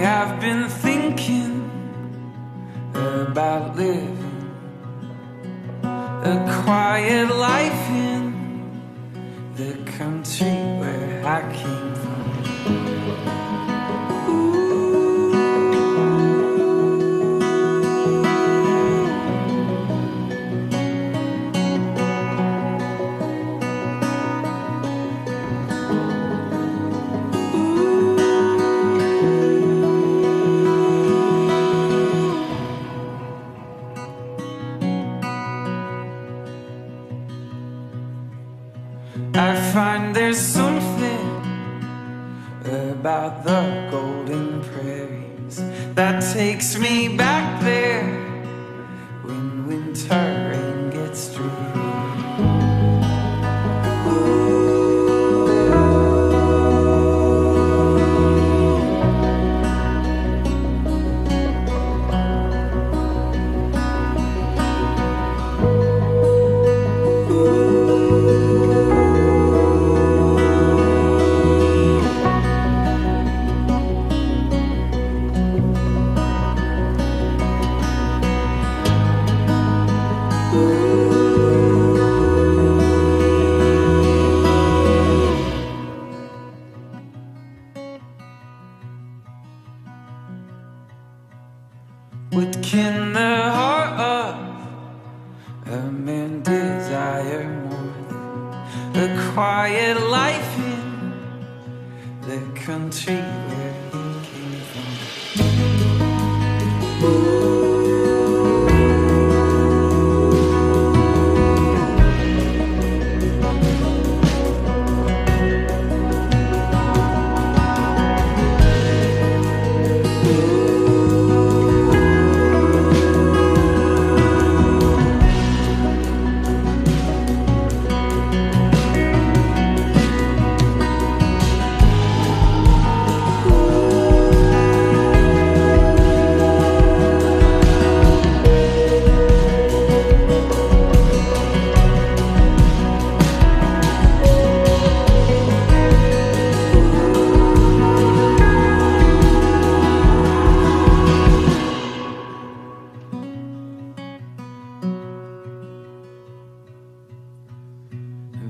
have been thinking about living a quiet life in the country where I came from. I find there's something about the golden prairies that takes me back there when winter rain gets dreary. What can the heart of a man desire more than a quiet life in the country where he came from?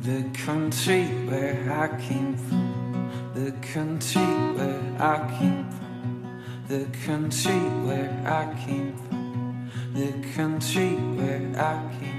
The country where I came from, the country where I came from, the country where I came from, the country where I came from.